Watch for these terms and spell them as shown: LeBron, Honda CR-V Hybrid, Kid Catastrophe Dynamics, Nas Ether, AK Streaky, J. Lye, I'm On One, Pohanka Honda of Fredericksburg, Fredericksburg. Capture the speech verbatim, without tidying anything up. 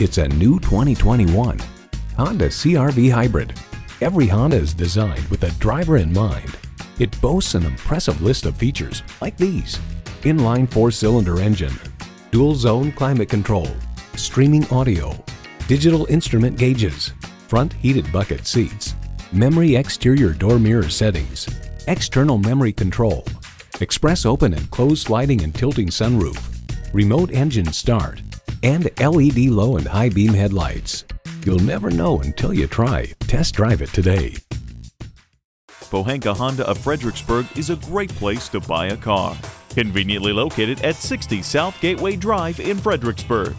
It's a new twenty twenty-one Honda C R V Hybrid. Every Honda is designed with a driver in mind. It boasts an impressive list of features like these: inline four-cylinder engine, dual-zone climate control, streaming audio, digital instrument gauges, front heated bucket seats, memory exterior door mirror settings, external memory control, express open and closed sliding and tilting sunroof, remote engine start, and L E D low and high beam headlights. You'll never know until you try. Test drive it today. Pohanka Honda of Fredericksburg is a great place to buy a car. Conveniently located at sixty South Gateway Drive in Fredericksburg.